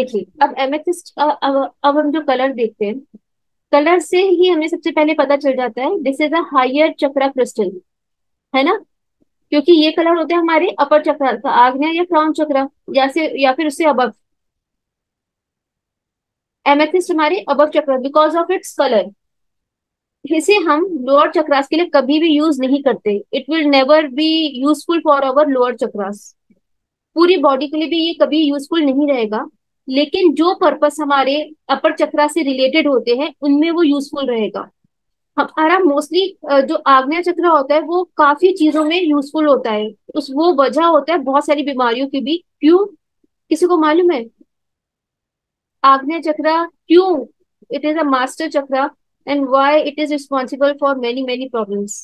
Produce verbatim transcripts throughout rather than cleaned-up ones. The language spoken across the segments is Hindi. देखिए, अब एमेथिस्ट अब, अब हम जो कलर देखते हैं, कलर से ही हमें सबसे पहले पता चल जाता है this is a higher chakra crystal, है ना, क्योंकि ये कलर होते हैं हमारे अपर चक्रा का, आग्नेय या क्राउन चक्रा या से या फिर उससे अबव। एमेथिस्ट हमारे above chakra because of its colour, इसे हम लोअर चक्रास के लिए कभी भी यूज नहीं करते। It will never be useful for our lower chakras. पूरी बॉडी के लिए भी ये कभी यूजफुल नहीं रहेगा, लेकिन जो पर्पस हमारे अपर चक्रा से रिलेटेड होते हैं उनमें वो यूजफुल रहेगा। हमारा मोस्टली जो आग्नेय चक्र होता है वो काफी चीजों में यूजफुल होता है, उस वो वजह होता है बहुत सारी बीमारियों की भी। क्यों, किसी को मालूम है आग्नेय चक्र क्यों it is a master chakra and why it is responsible for many many problems?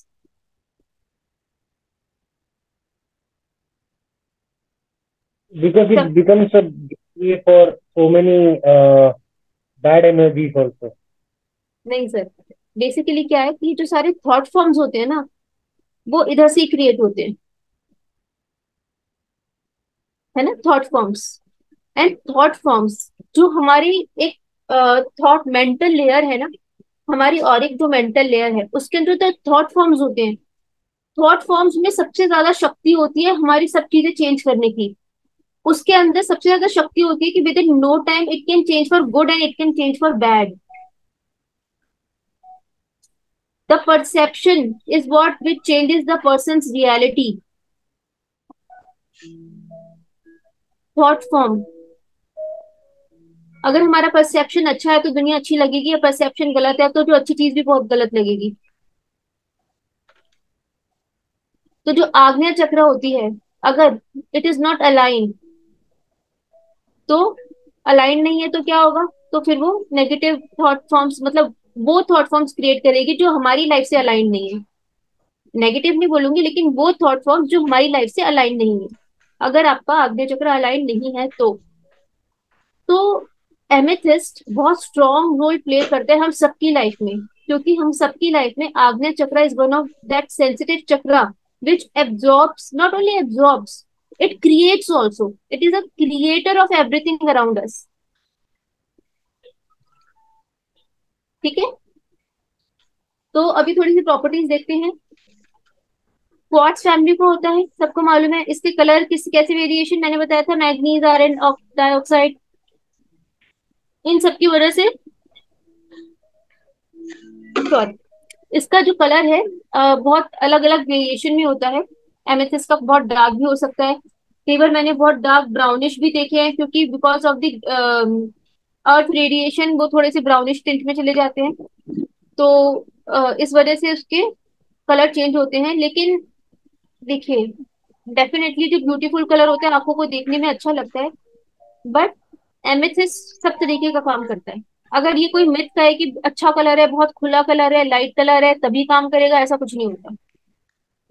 Because it Some, becomes a gateway for so many uh, bad energies also. नहीं सर, बेसिकली क्या है कि जो सारे थॉट फॉर्म्स होते हैं ना वो इधर से ही क्रिएट होते हैं, है ना, thought forms. And thought forms जो हमारी एक थॉट मेंटल लेयर है ना, हमारी और एक जो मेंटल लेयर है उसके अंदर तो थॉट फॉर्म्स होते हैं। थॉट फॉर्म्स में सबसे ज्यादा शक्ति होती है हमारी सब चीजें चेंज करने की। उसके अंदर सबसे ज्यादा शक्ति होती है कि within no time it can change for good and it can change for bad. The perception is what which changes the person's reality. Thought form, अगर हमारा परसेप्शन अच्छा है तो दुनिया अच्छी लगेगी, या परसेप्शन गलत है तो जो अच्छी चीज भी बहुत गलत लगेगी। तो जो आग्नेय चक्र होती है अगर इट इज नॉट अलाइन, तो अलाइन नहीं है तो क्या होगा, तो फिर वो नेगेटिव थॉट फॉर्म्स, मतलब वो थॉट फॉर्म्स क्रिएट करेगी जो हमारी लाइफ से अलाइन नहीं है। नेगेटिव नहीं बोलूंगी, लेकिन वो थॉट फॉर्म्स जो हमारी लाइफ से अलाइन नहीं है, अगर आपका आग्नेय चक्र अलाइन नहीं है तो तो एमेथिस्ट बहुत स्ट्रॉन्ग रोल प्ले करते हैं हम सबकी लाइफ में, क्योंकि हम सबकी लाइफ में आग्नेय चक्र is one of that sensitive chakra which absorbs, not only absorbs, it creates also. It is a creator of everything around us. ठीक है, तो अभी थोड़ी सी प्रॉपर्टीज देखते हैं। क्वार्ट्स फैमिली को होता है, सबको मालूम है। इसके कलर किस कैसे वेरिएशन मैंने बताया था, मैग्नीज, आयरन डाइऑक्साइड, इन सब की वजह से सॉरी इसका जो कलर है बहुत अलग अलग वेरिएशन में होता है। एमेथिस्ट का बहुत डार्क भी हो सकता है, कई बार मैंने बहुत डार्क ब्राउनिश भी देखे हैं, क्योंकि because of the earth radiation वो थोड़े से ब्राउनिश टिंट में चले जाते हैं, तो uh, इस वजह से उसके कलर चेंज होते हैं। लेकिन देखिए, डेफिनेटली जो ब्यूटीफुल कलर होता है आंखों को देखने में अच्छा लगता है, बट एमेथिस्ट सब तरीके का काम करता है। अगर ये कोई मिथ का है कि अच्छा कलर है, बहुत खुला कलर है, लाइट कलर है तभी काम करेगा, ऐसा कुछ नहीं होता,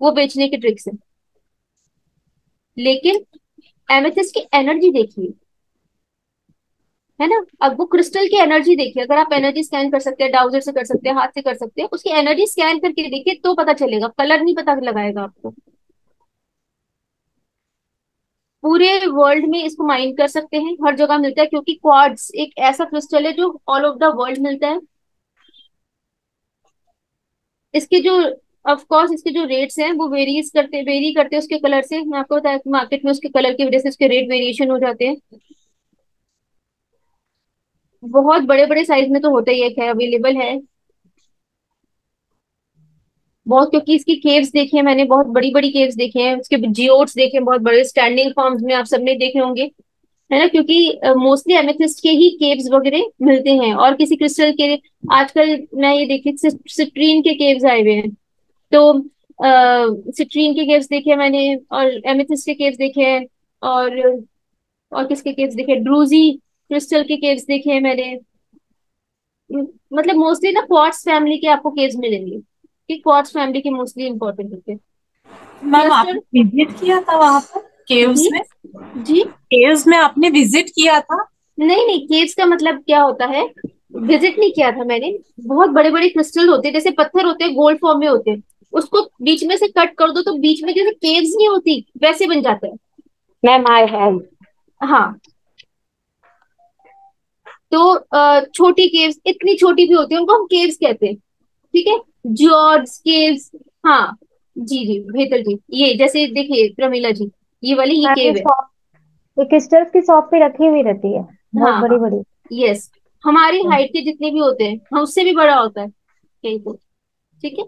वो बेचने की ट्रिक्स है। लेकिन एमेथिस्ट की एनर्जी देखिए, है ना, अब वो क्रिस्टल की एनर्जी देखिए। अगर आप एनर्जी स्कैन कर सकते हैं, डाउजर से कर सकते हैं, हाथ से कर सकते हैं, उसकी एनर्जी स्कैन करके देखिए तो पता चलेगा, कलर नहीं पता लगाएगा आपको। पूरे वर्ल्ड में इसको माइन कर सकते हैं, हर जगह मिलता है, क्योंकि क्वार्ट्स एक ऐसा क्रिस्टल है जो ऑल ओवर द वर्ल्ड मिलता है। इसके जो ऑफ कोर्स इसके जो रेट्स हैं वो वेरीज करते वेरी करते हैं उसके कलर से। मैं आपको बताया कि मार्केट में उसके कलर की वजह से उसके रेट वेरिएशन हो जाते हैं। बहुत बड़े बड़े साइज में तो होता ही है, अवेलेबल है बहुत, क्योंकि इसकी केव्स देखी है मैंने, बहुत बड़ी बड़ी केव्स देखी हैं। उसके जियोड्स देखे हैं, बहुत बड़े स्टैंडिंग फॉर्म्स में आप सबने देखे होंगे, है ना, क्योंकि मोस्टली एमेथिस्ट के ही केव्स वगैरह मिलते हैं। और किसी क्रिस्टल के आजकल मैं ये देखी सिट्रीन के केव्स आए हुए हैं, तो अः सिट्रीन के केव्स देखे मैंने, और एमेथिस्ट के केव्स देखे हैं, और और किसके केव्स देखे, ड्रूजी क्रिस्टल के केव्स देखे हैं मैंने। मतलब मोस्टली ना क्वार्ट्स फैमिली के आपको केव्स मिलेंगे, क्वार्ट्स फैमिली के मोस्टली इम्पोर्टेंट होते हैं। मैम आपने विजिट किया था वहाँ पर केव्स में? जी, केव्स में आपने विजिट किया था? नहीं नहीं, केव्स का मतलब क्या होता है, विजिट नहीं किया था मैंने। बहुत बड़े बड़े क्रिस्टल होते हैं, जैसे पत्थर होते हैं, गोल्ड फॉर्म में होते हैं, उसको बीच में से कट कर दो तो बीच में जैसे केव्स नहीं होती वैसे बन जाता है। मैम आई हैव, हाँ तो छोटी केव्स, इतनी छोटी भी होती है, उनको हम केव्स कहते हैं, ठीक है, जॉर्ड्स केव्स। हाँ जी जी बेहतर जी, ये जैसे देखिए प्रमिला जी ये वाली ये केव है, क्रिस्टल्स की शॉप पे रखी हुई रहती है, हाँ, बड़ी बड़ी। यस, हमारी हाइट के जितने भी होते हैं, हाँ, उससे भी बड़ा होता है, ठीक